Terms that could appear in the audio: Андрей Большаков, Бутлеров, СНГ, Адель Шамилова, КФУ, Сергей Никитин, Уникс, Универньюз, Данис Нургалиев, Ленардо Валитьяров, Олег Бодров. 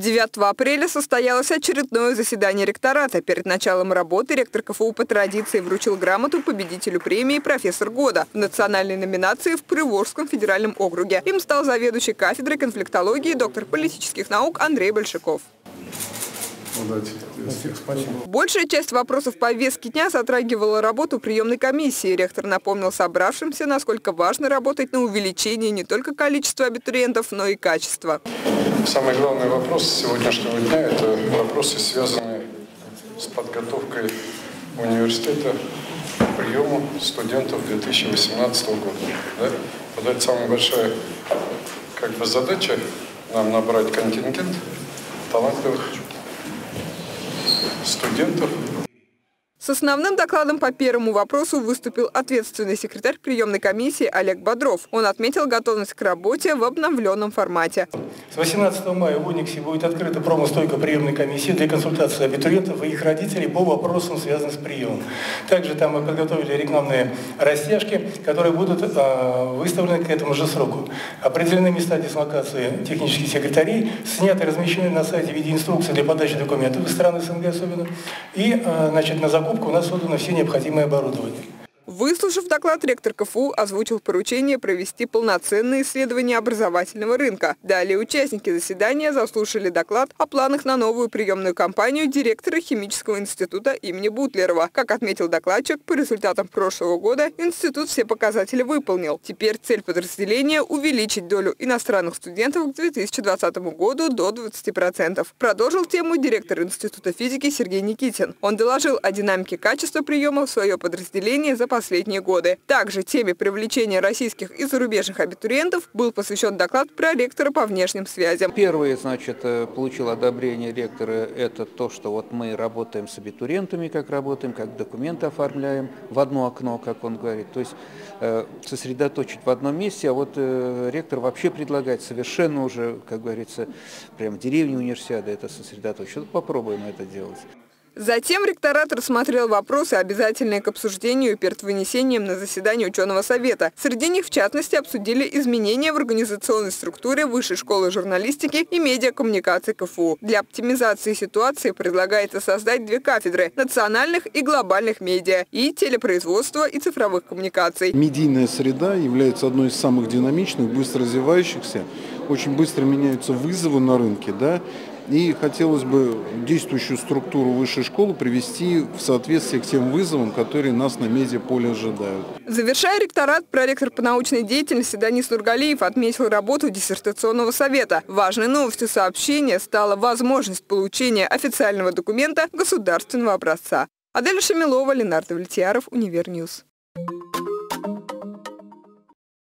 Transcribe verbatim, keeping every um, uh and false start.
девятого апреля состоялось очередное заседание ректората. Перед началом работы ректор КФУ по традиции вручил грамоту победителю премии «Профессор года» в национальной номинации в Приволжском федеральном округе. Им стал заведующий кафедрой конфликтологии доктор политических наук Андрей Большаков. Большая часть вопросов повестки дня затрагивала работу приемной комиссии. Ректор напомнил собравшимся, насколько важно работать на увеличение не только количества абитуриентов, но и качества. Самый главный вопрос сегодняшнего дня – это вопросы, связанные с подготовкой университета к приему студентов две тысячи восемнадцатого года. Да? Вот это самая большая как бы, задача – нам набрать контингент талантливых студентов. С основным докладом по первому вопросу выступил ответственный секретарь приемной комиссии Олег Бодров. Он отметил готовность к работе в обновленном формате. С восемнадцатого мая в Униксе будет открыта промо-стойка приемной комиссии для консультации абитуриентов и их родителей по вопросам, связанным с приемом. Также там мы подготовили рекламные растяжки, которые будут выставлены к этому же сроку. Определены места дислокации технических секретарей, сняты и размещены на сайте в виде инструкции для подачи документов из стран СНГ особенно. И, значит, на закон у нас создано все необходимое оборудование. Выслушав доклад, ректор КФУ озвучил поручение провести полноценное исследование образовательного рынка. Далее участники заседания заслушали доклад о планах на новую приемную кампанию директора химического института имени Бутлерова. Как отметил докладчик, по результатам прошлого года институт все показатели выполнил. Теперь цель подразделения – увеличить долю иностранных студентов к две тысячи двадцатому году до двадцати процентов. Продолжил тему директор Института физики Сергей Никитин. Он доложил о динамике качества приема в свое подразделение за последние последние годы. Также теме привлечения российских и зарубежных абитуриентов был посвящен доклад проректора по внешним связям. Первое, значит, получил одобрение ректора, это то, что вот мы работаем с абитуриентами, как работаем, как документы оформляем в одно окно, как он говорит. То есть сосредоточить в одном месте, а вот ректор вообще предлагает совершенно уже, как говорится, прямо в деревне универсиады это сосредоточить. Вот попробуем это делать. Затем ректорат рассмотрел вопросы, обязательные к обсуждению перед вынесением на заседание ученого совета. Среди них, в частности, обсудили изменения в организационной структуре Высшей школы журналистики и медиакоммуникации КФУ. Для оптимизации ситуации предлагается создать две кафедры – национальных и глобальных медиа, и телепроизводства и цифровых коммуникаций. Медийная среда является одной из самых динамичных, быстро развивающихся. Очень быстро меняются вызовы на рынке, да? И хотелось бы действующую структуру высшей школы привести в соответствие к тем вызовам, которые нас на медиаполе ожидают. Завершая ректорат, проректор по научной деятельности Данис Нургалиев отметил работу диссертационного совета. Важной новостью сообщения стала возможность получения официального документа государственного образца. Адель Шамилова, Ленардо Валитьяров, Универньюз.